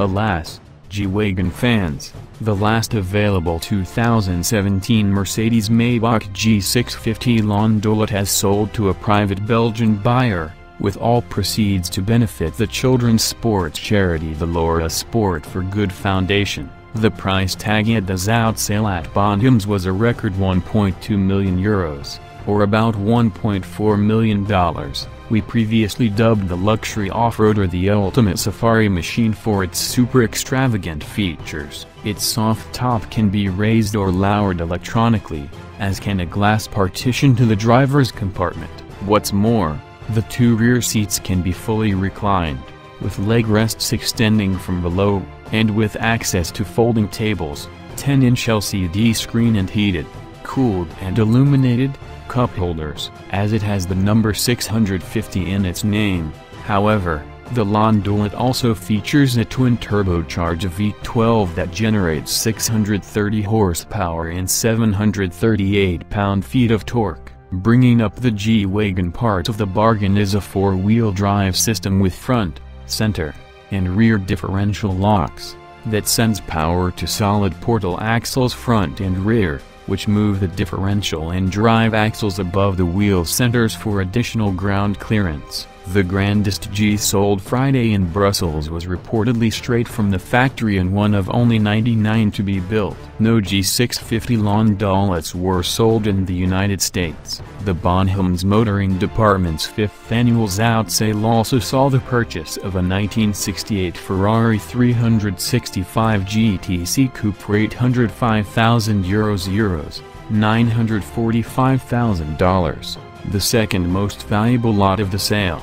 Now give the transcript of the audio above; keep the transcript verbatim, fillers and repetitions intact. Alas, G-Wagon fans, the last available two thousand seventeen Mercedes-Maybach G six fifty Landaulet has sold to a private Belgian buyer, with all proceeds to benefit the children's sports charity the Laureus Sport for Good Foundation. The price tag at the Zout sale at Bonhams was a record one point two million euros, or about one point four million dollars. We previously dubbed the luxury off-roader the ultimate safari machine for its super extravagant features. Its soft top can be raised or lowered electronically, as can a glass partition to the driver's compartment. What's more, the two rear seats can be fully reclined, with leg rests extending from below, and with access to folding tables, ten inch L C D screen and heated, cooled and illuminated cup holders. As it has the number six hundred fifty in its name, however, the Landaulet also features a twin turbocharger V twelve that generates six hundred thirty horsepower and seven hundred thirty-eight pound-feet of torque. Bringing up the G-Wagon part of the bargain is a four-wheel drive system with front, center, and rear differential locks, that sends power to solid portal axles front and rear, which move the differential and drive axles above the wheel centers for additional ground clearance. The grandest G sold Friday in Brussels was reportedly straight from the factory and one of only ninety-nine to be built. No G six fifty Landaulets were sold in the United States. The Bonhams Motoring Department's fifth annual Zout sale also saw the purchase of a nineteen sixty-eight Ferrari three sixty-five G T C Coupe for eight hundred five thousand euros, nine hundred forty-five thousand dollars. The second most valuable lot of the sale.